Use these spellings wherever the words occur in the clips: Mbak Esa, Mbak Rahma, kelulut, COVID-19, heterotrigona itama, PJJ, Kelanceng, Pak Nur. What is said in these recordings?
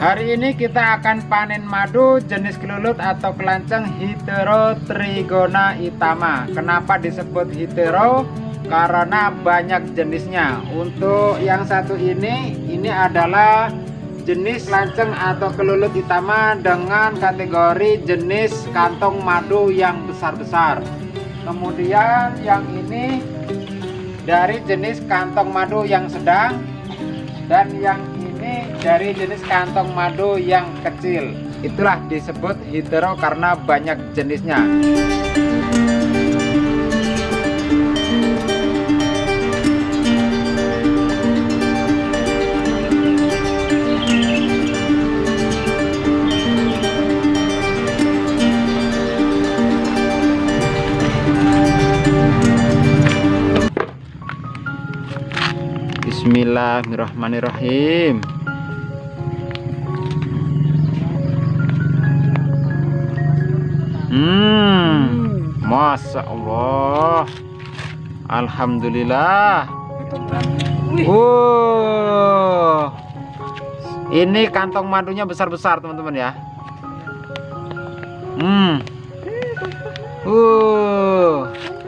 Hari ini kita akan panen madu jenis kelulut atau kelanceng heterotrigona itama. Kenapa disebut hetero? Karena banyak jenisnya. Untuk yang satu ini adalah jenis kelanceng atau kelulut itama dengan kategori jenis kantong madu yang besar-besar. Kemudian yang ini dari jenis kantong madu yang sedang, dan yang dari jenis kantong madu yang kecil. Itulah disebut hetero karena banyak jenisnya. Bismillahirrahmanirrahim. Masya Allah, alhamdulillah. Ini kantong madunya besar-besar, teman-teman ya.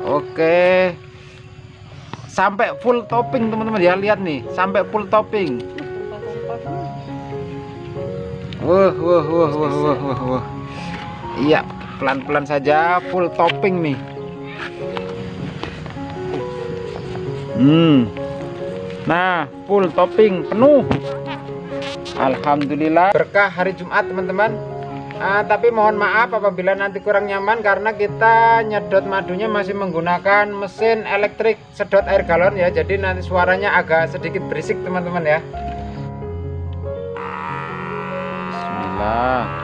Oke. Sampai full topping, teman-teman ya. Lihat nih, sampai full topping. Iya. Pelan-pelan saja, full topping nih. Nah, full topping penuh. Alhamdulillah, berkah hari Jumat, teman-teman. Tapi mohon maaf apabila nanti kurang nyaman karena kita nyedot madunya masih menggunakan mesin elektrik sedot air galon ya. Jadi nanti suaranya agak sedikit berisik, teman-teman ya. Bismillah.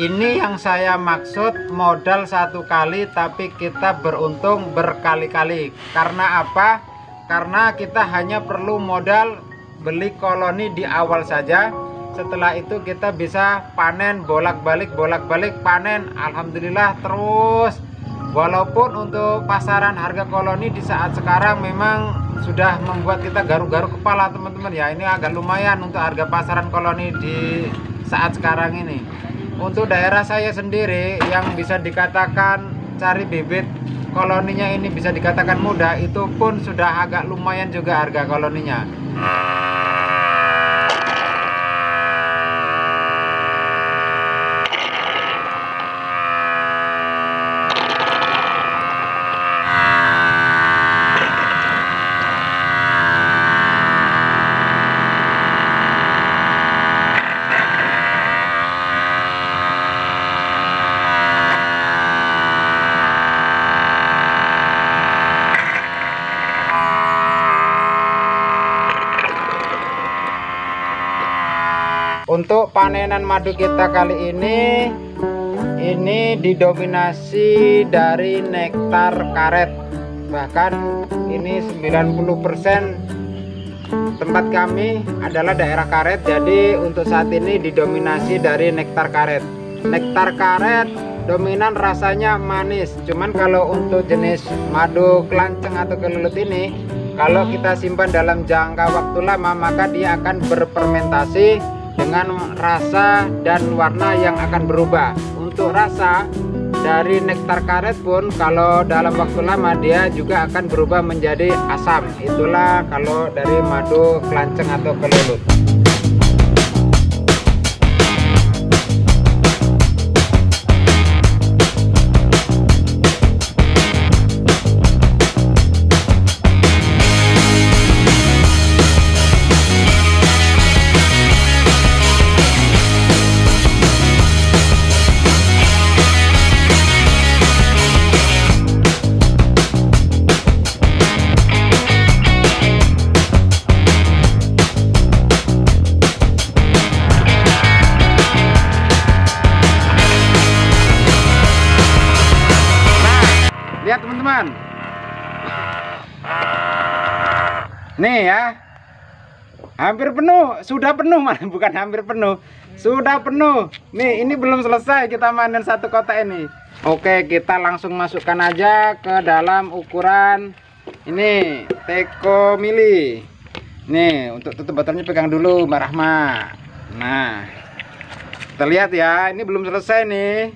Ini yang saya maksud modal satu kali tapi kita beruntung berkali-kali. Karena apa? Karena kita hanya perlu modal beli koloni di awal saja. Setelah itu kita bisa panen bolak-balik panen. Alhamdulillah terus. Walaupun untuk pasaran harga koloni di saat sekarang memang sudah membuat kita garuk-garuk kepala, teman-teman ya. Ini agak lumayan untuk harga pasaran koloni di saat sekarang ini. Untuk daerah saya sendiri yang bisa dikatakan cari bibit koloninya ini bisa dikatakan mudah, itu pun sudah agak lumayan juga harga koloninya. Untuk panenan madu kita kali ini didominasi dari nektar karet. Bahkan ini 90% tempat kami adalah daerah karet. Jadi untuk saat ini didominasi dari nektar karet. Nektar karet dominan rasanya manis. Cuman kalau untuk jenis madu kelanceng atau kelulut ini, kalau kita simpan dalam jangka waktu lama maka dia akan berfermentasi dengan rasa dan warna yang akan berubah. Untuk rasa dari nektar karet pun kalau dalam waktu lama dia juga akan berubah menjadi asam. Itulah kalau dari madu kelanceng atau kelulut. Lihat teman-teman. Nih ya. Hampir penuh, sudah penuh, bukan hampir penuh. Sudah penuh. Nih, ini belum selesai kita manen satu kotak ini. Oke, kita langsung masukkan aja ke dalam ukuran ini teko mili. Nih, untuk tutup botolnya pegang dulu Mbak Rahma. Nah, kita lihat ya, ini belum selesai nih.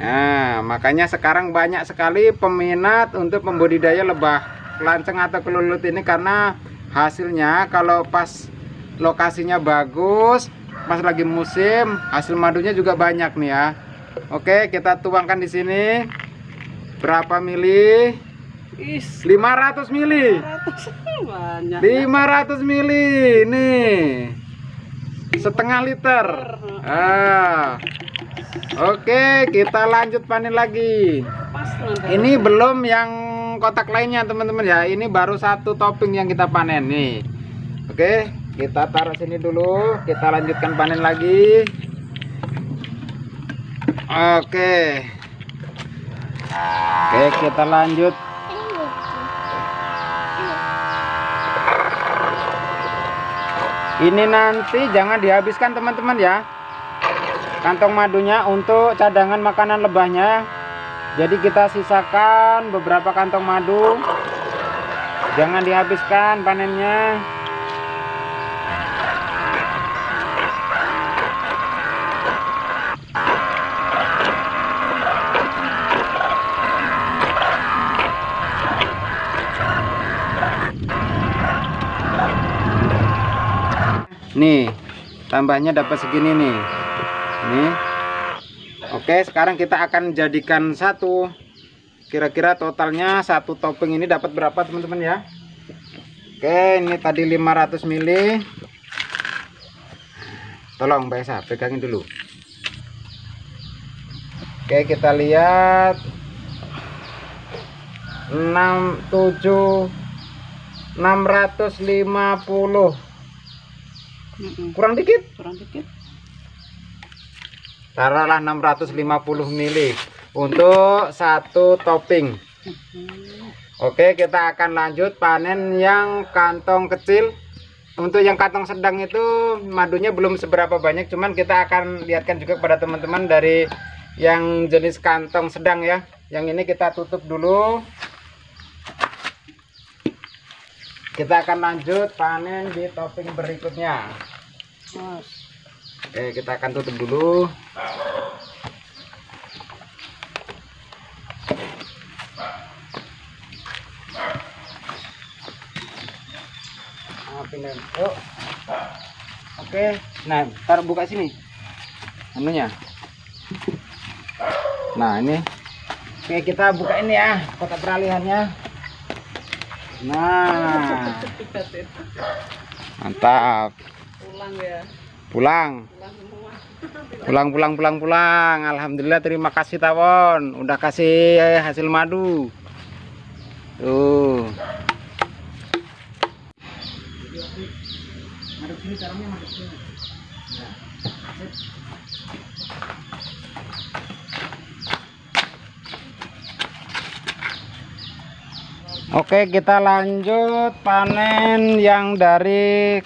Nah, makanya sekarang banyak sekali peminat untuk membudidaya lebah kelanceng atau kelulut ini, karena hasilnya kalau pas lokasinya bagus, pas lagi musim, hasil madunya juga banyak nih ya. Oke, kita tuangkan di sini. Berapa mili? 500 mili. 500 mili. Nih. Setengah liter. Ah. Oke, kita lanjut panen lagi. Ini belum yang kotak lainnya teman-teman ya. Ini baru satu topping yang kita panen nih. Oke, kita taruh sini dulu. Kita lanjutkan panen lagi. Oke. Oke, kita lanjut. Ini nanti jangan dihabiskan teman-teman ya. Kantong madunya untuk cadangan makanan lebahnya. Jadi kita sisakan beberapa kantong madu. Jangan dihabiskan panennya. Nih, tambahnya dapat segini nih. Nih. Oke, sekarang kita akan jadikan satu. Kira-kira totalnya satu topping ini dapat berapa teman-teman ya? Oke, ini tadi 500 ml. Tolong Mbak Esa pegangin dulu. Oke, kita lihat 650. Kurang dikit. Taruhlah 650 ml untuk satu topping. Oke, kita akan lanjut panen yang kantong kecil. Untuk yang kantong sedang itu madunya belum seberapa banyak, cuman kita akan lihatkan juga kepada teman-teman dari yang jenis kantong sedang ya. Yang ini kita tutup dulu. Kita akan lanjut panen di topping berikutnya. Oke, kita akan tutup dulu. Oke, nah taruh buka sini anunya. Nah ini. Oke, kita buka ini ya kotak peralihannya. Nah, mantap. Pulang ya. Pulang. Alhamdulillah, terima kasih Tawon, udah kasih hasil madu. Tuh. Oke, kita lanjut panen yang dari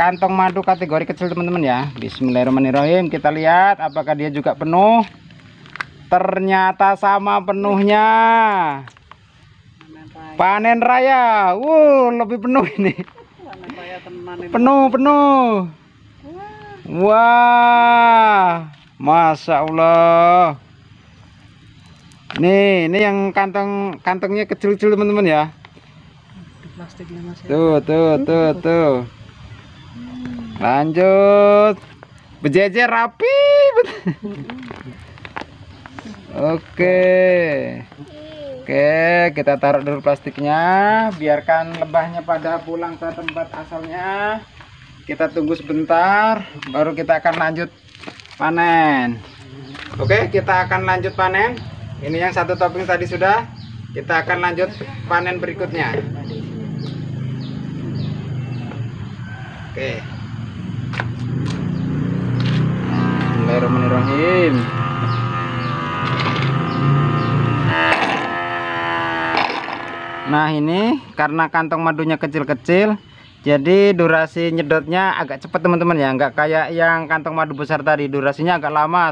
kantong madu kategori kecil teman-teman ya. Bismillahirrahmanirrahim, kita lihat apakah dia juga penuh. Ternyata sama penuhnya. Panen raya. Wuh, lebih penuh ini. Penuh. Wah, Masya Allah. Nih, ini yang kantongnya kecil-kecil teman-teman ya. Tuh. Lanjut, berjejer rapi. Oke, kita taruh dulu plastiknya, biarkan lebahnya pada pulang ke tempat asalnya. Kita tunggu sebentar, baru kita akan lanjut panen. Oke, kita akan lanjut panen. Ini yang satu topping tadi sudah. Kita akan lanjut panen berikutnya. Oke. Bismillahirrahmanirrahim. Nah ini karena kantong madunya kecil-kecil, jadi durasi nyedotnya agak cepat teman-teman ya, nggak kayak yang kantong madu besar tadi, durasinya agak lama.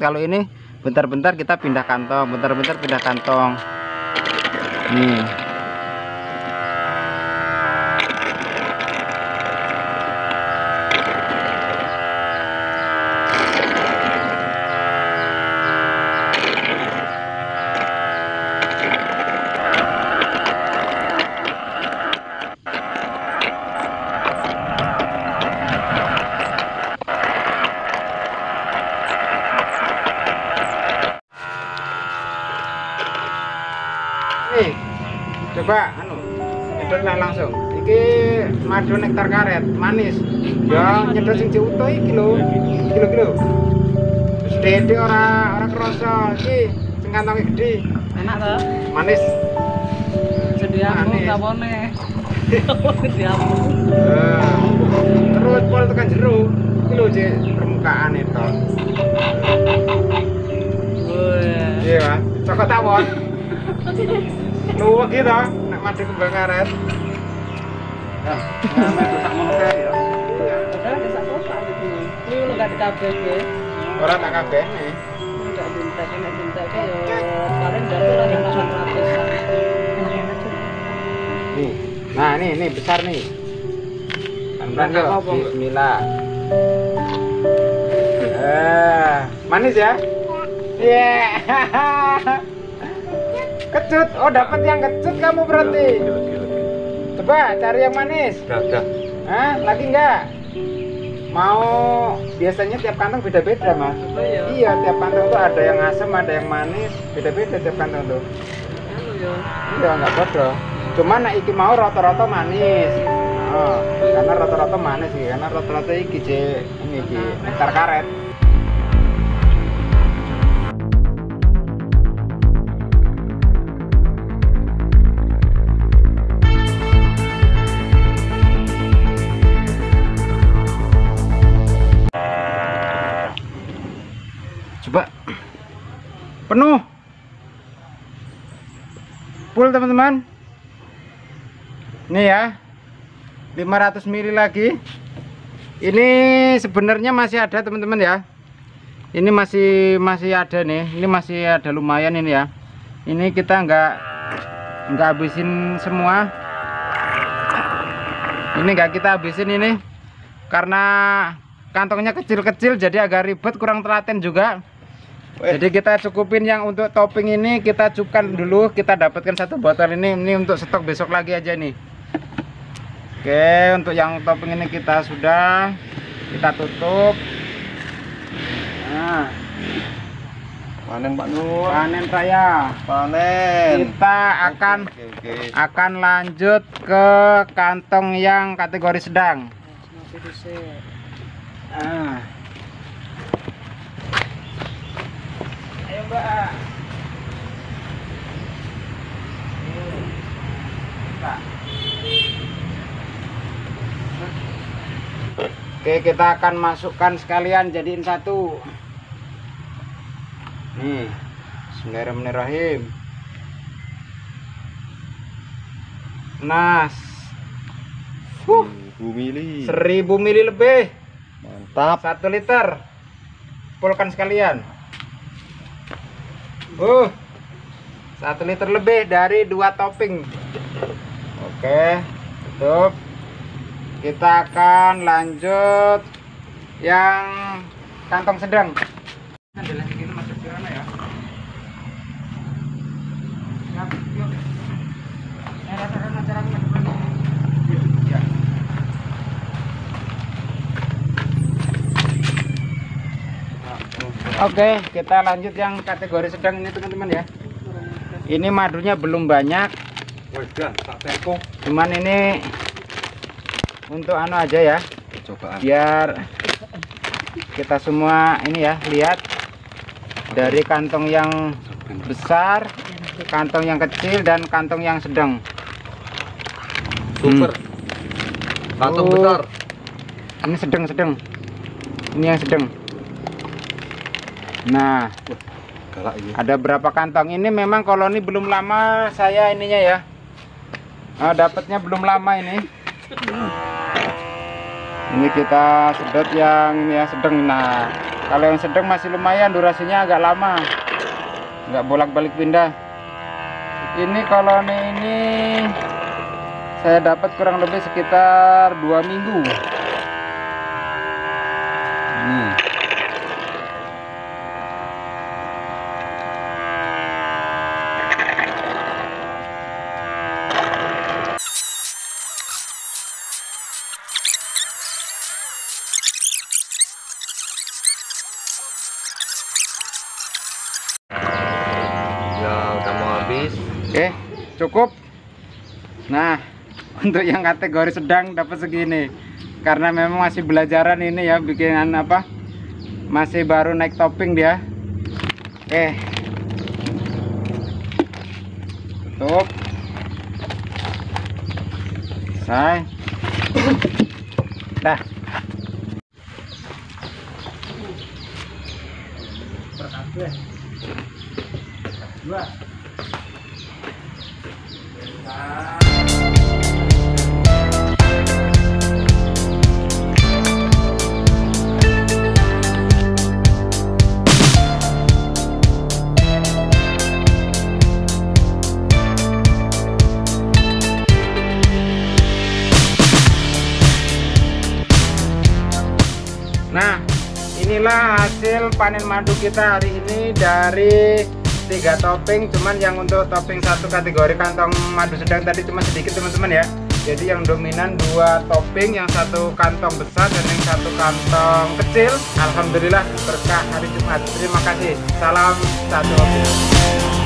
Kalau ini bentar-bentar kita pindah kantong, bentar-bentar pindah kantong. Nih. Coba nyedotlah langsung. Iki madu nektar karet manis. Ya nyedot sing diuto iki lho. Kilo-kilo. Wis dede ora kroso iki sing kantonge gedhe. Enak to? Manis. Jadi aku kawone. Diamu. Terus pol tekan jero. Iki lho jek permukaane to. Wes. Iya, cocok tawon. Luwak kita nak madu kembang karet. Nah, madu tak monokel ya. Padahal desa kota itu. Ini lu enggak kabeh ge. Ora tak kabeh nih. Enggak dintek ke yo. Karen jatuh lah 800. Nih. Nah, ini besar nih. Kan yo. Bismillah. Manis ya? Yeah. Kecut, oh dapat yang kecut kamu berarti. Coba cari yang manis. Udah. Hah, lagi enggak? Mau biasanya tiap kantong beda-beda mas. Iya, tiap kantong tuh ada yang asam, ada yang manis, beda-beda tiap kantong tuh. Iya, nggak bodoh. Cuman nak iki mau rata-rata manis. Oh, karena rata-rata manis sih, karena rata-rata iki ini nektar karet. Penuh full teman-teman nih ya, 500 ml lagi. Ini sebenarnya masih ada teman-teman ya, ini masih ada nih, ini masih ada lumayan ini ya. Ini kita nggak habisin semua, ini nggak kita habisin ini karena kantongnya kecil-kecil jadi agak ribet, kurang telaten juga. Jadi kita cukupin yang untuk topping ini, kita cukupkan dulu, kita dapatkan satu botol ini untuk stok besok lagi aja nih. Oke, untuk yang topping ini kita sudah, kita tutup. Nah, panen Pak Nur, panen saya, panen. Kita akan lanjut ke kantong yang kategori sedang. Nah. Mbak. Oke, kita akan masukkan sekalian jadiin satu. Nih, bismillahirrahmanirrahim. Nas. 1000 ml. 1000 ml lebih. Mantap. 1 liter. Pulkan sekalian. 1 liter lebih dari 2 topping. Oke, tutup. Kita akan lanjut yang kantong sedang. Oke, kita lanjut yang kategori sedang ini teman-teman ya. Ini madunya belum banyak. Cuman ini untuk anu aja ya. Biar kita semua ini ya lihat dari kantong yang besar, kantong yang kecil dan kantong yang sedang. Super. Kantong besar. Ini sedang-sedang. Ini yang sedang. Nah, ada berapa kantong ini? Memang kalau ini belum lama saya ininya ya, Dapatnya belum lama ini. Ini kita sedot yang ya sedang. Nah, kalau yang sedang masih lumayan durasinya agak lama, nggak bolak-balik pindah. Ini koloni ini saya dapat kurang lebih sekitar 2 minggu. Oke, cukup. Nah, untuk yang kategori sedang dapat segini, karena memang masih belajaran ini ya, bikinan apa, masih baru naik topping dia. Oke, tutup, selesai. Dah. Dua. Nah, inilah hasil panen madu kita hari ini dari 3 topping. Cuman yang untuk topping 1 kategori kantong madu sedang tadi cuma sedikit teman-teman ya, jadi yang dominan 2 topping, yang 1 kantong besar dan yang 1 kantong kecil. Alhamdulillah berkah hari Jumat. Terima kasih, salam satu hobi.